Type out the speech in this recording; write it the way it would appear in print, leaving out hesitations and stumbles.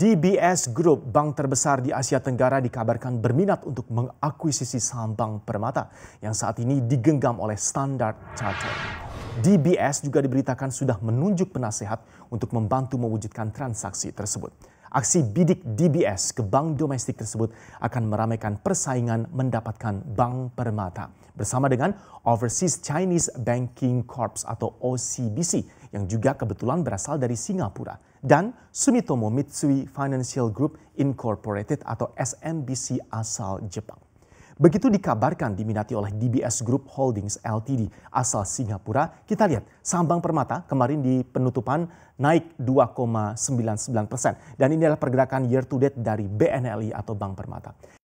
DBS Group, bank terbesar di Asia Tenggara, dikabarkan berminat untuk mengakuisisi saham Bank Permata yang saat ini digenggam oleh Standard Chartered. DBS juga diberitakan sudah menunjuk penasehat untuk membantu mewujudkan transaksi tersebut. Aksi bidik DBS ke bank domestik tersebut akan meramaikan persaingan mendapatkan Bank Permata bersama dengan Overseas Chinese Banking Corps atau OCBC yang juga kebetulan berasal dari Singapura, dan Sumitomo Mitsui Financial Group Incorporated atau SMBC asal Jepang. Begitu dikabarkan diminati oleh DBS Group Holdings Ltd asal Singapura, kita lihat saham Bank Permata kemarin di penutupan naik 2,99%. Dan ini adalah pergerakan year to date dari BNLI atau Bank Permata.